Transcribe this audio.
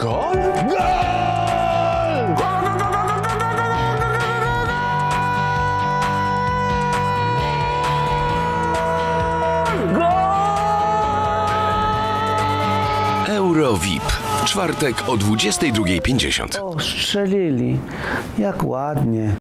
Gol? Gol! Euro-VIP. Czwartek o 22:50. O, strzelili. Jak ładnie.